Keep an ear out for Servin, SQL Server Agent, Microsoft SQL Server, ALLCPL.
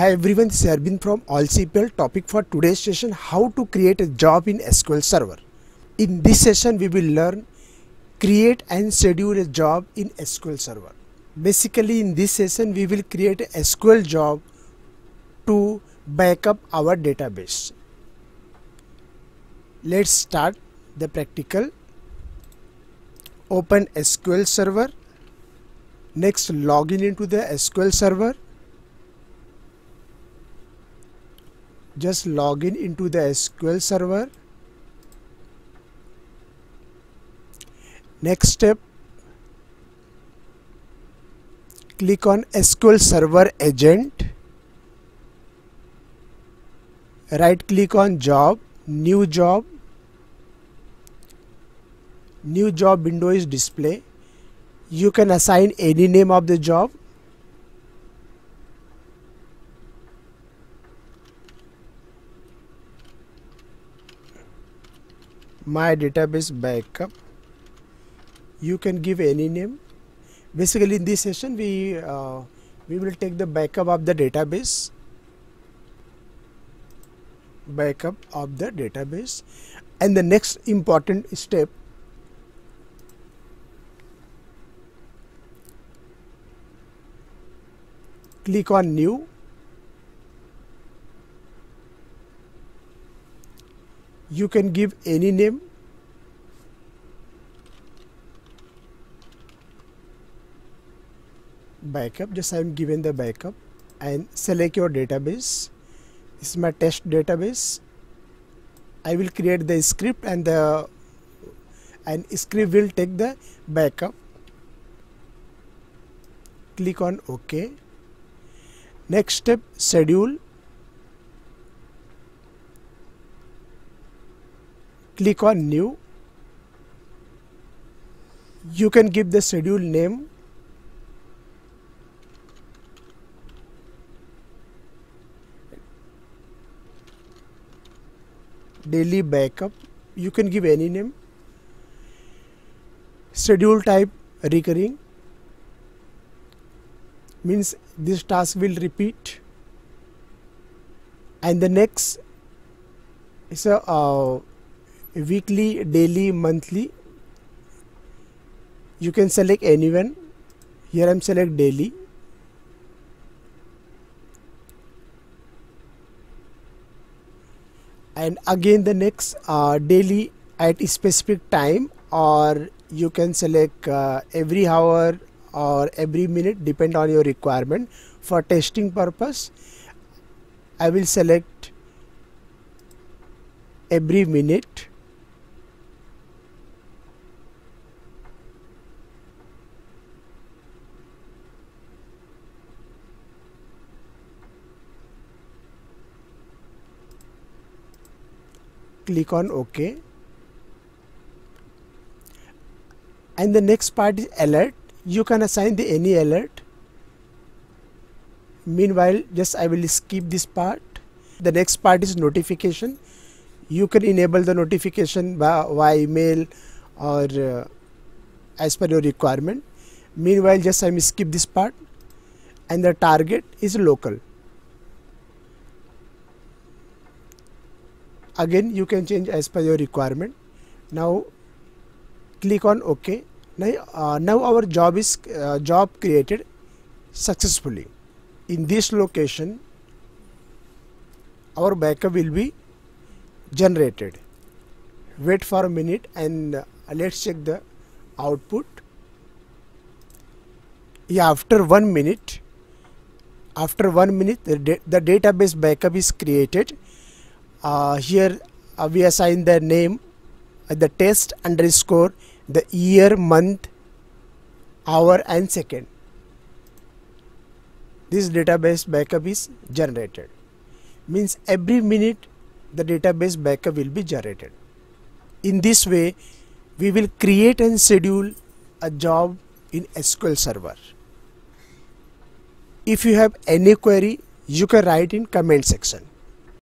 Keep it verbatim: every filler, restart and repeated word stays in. Hi everyone, this is Servin from All C P L. Topic for today's session: how to create a job in S Q L Server. In this session, we will learn create and schedule a job in S Q L Server. Basically, in this session, we will create a S Q L job to back up our database. Let's start the practical. Open S Q L Server. Next, login into the S Q L Server. Just login into the S Q L Server. Next step, click on S Q L Server Agent. Right click on Job, New Job. New job window is displayed. You can assign any name of the job. My database backup. You can give any name. Basically, in this session, we uh, we will take the backup of the database. Backup of the database, and the next important step. Click on New. You can give any name. Backup, just I am given the backup, and select your database. This is my test database. I will create the script and the and script will take the backup. Click on OK. Next step, schedule. Click on New. You can give the schedule name. Daily backup. You can give any name. Schedule type recurring. Means this task will repeat. And the next is a uh, weekly, daily, monthly. You can select anyone. Here I am select daily. And again the next uh, daily at specific time, or you can select uh, every hour or every minute, depend on your requirement. For testing purpose, I will select every minute. Click on OK. And the next part is alert. You can assign the any alert. Meanwhile, just I will skip this part. The next part is notification. You can enable the notification by, by email or uh, as per your requirement. Meanwhile, just I will skip this part. And the target is local. Again, you can change as per your requirement. Now, click on OK. Now, uh, now our job is uh, job created successfully. In this location, our backup will be generated. Wait for a minute and uh, let's check the output. Yeah, after one minute, after one minute, the, da the database backup is created. Uh, here uh, we assign the name, uh, the test underscore, the year, month, hour and second. This database backup is generated. Means every minute the database backup will be generated. In this way, we will create and schedule a job in S Q L Server. If you have any query, you can write in comment section.